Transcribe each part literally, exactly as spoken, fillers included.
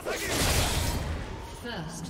First love.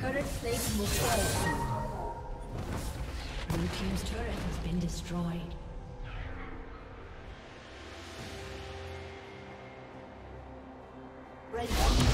turret plate will fall. Blue team's turret has been destroyed. Red team.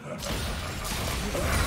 All right.